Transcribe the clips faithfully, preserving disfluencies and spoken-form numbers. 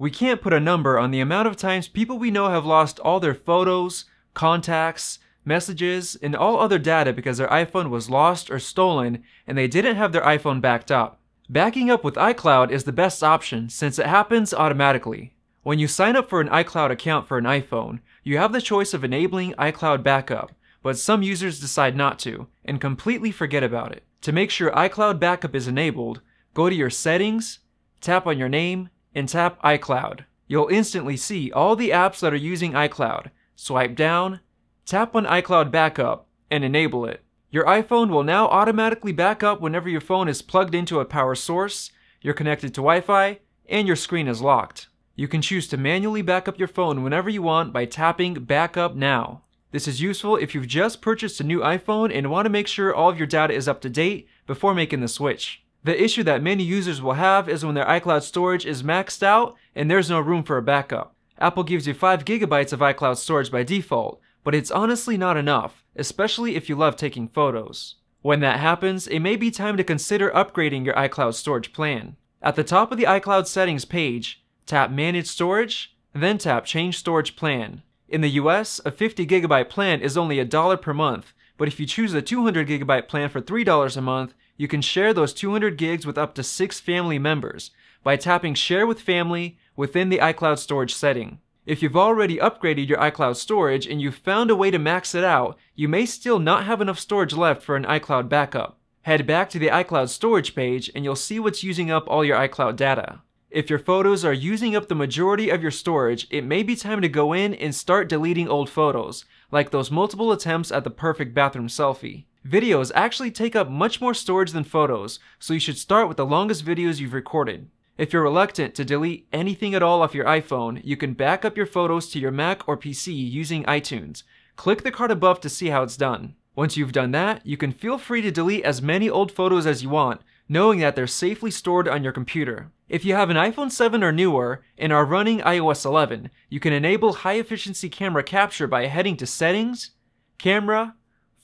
We can't put a number on the amount of times people we know have lost all their photos, contacts, messages, and all other data because their iPhone was lost or stolen and they didn't have their iPhone backed up. Backing up with iCloud is the best option since it happens automatically. When you sign up for an iCloud account for an iPhone, you have the choice of enabling iCloud backup, but some users decide not to and completely forget about it. To make sure iCloud backup is enabled, go to your settings, tap on your name, and tap iCloud. You'll instantly see all the apps that are using iCloud. Swipe down, tap on iCloud Backup, and enable it. Your iPhone will now automatically back up whenever your phone is plugged into a power source, you're connected to Wi-Fi, and your screen is locked. You can choose to manually back up your phone whenever you want by tapping Backup Now. This is useful if you've just purchased a new iPhone and want to make sure all of your data is up to date before making the switch. The issue that many users will have is when their iCloud storage is maxed out and there's no room for a backup. Apple gives you five gigabytes of iCloud storage by default, but it's honestly not enough, especially if you love taking photos. When that happens, it may be time to consider upgrading your iCloud storage plan. At the top of the iCloud settings page, tap Manage Storage, then tap Change Storage Plan. In the U S, a fifty gigabyte plan is only one dollar per month, but if you choose a two hundred gigabyte plan for three dollars a month, you can share those two hundred gigs with up to six family members by tapping Share with Family within the iCloud storage setting. If you've already upgraded your iCloud storage and you've found a way to max it out, you may still not have enough storage left for an iCloud backup. Head back to the iCloud storage page and you'll see what's using up all your iCloud data. If your photos are using up the majority of your storage, it may be time to go in and start deleting old photos, like those multiple attempts at the perfect bathroom selfie. Videos actually take up much more storage than photos, so you should start with the longest videos you've recorded. If you're reluctant to delete anything at all off your iPhone, you can back up your photos to your Mac or P C using iTunes. Click the card above to see how it's done. Once you've done that, you can feel free to delete as many old photos as you want, knowing that they're safely stored on your computer. If you have an iPhone seven or newer and are running i O S eleven, you can enable high-efficiency camera capture by heading to Settings, Camera,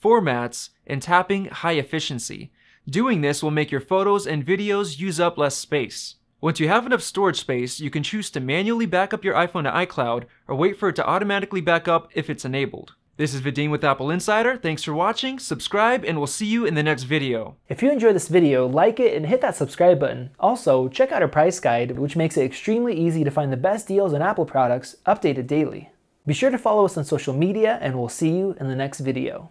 Formats, and tapping High Efficiency. Doing this will make your photos and videos use up less space. Once you have enough storage space, you can choose to manually back up your iPhone to iCloud or wait for it to automatically back up if it's enabled. This is Vadim with Apple Insider. Thanks for watching, subscribe, and we'll see you in the next video. If you enjoyed this video, like it and hit that subscribe button. Also, check out our price guide, which makes it extremely easy to find the best deals on Apple products, updated daily. Be sure to follow us on social media, and we'll see you in the next video.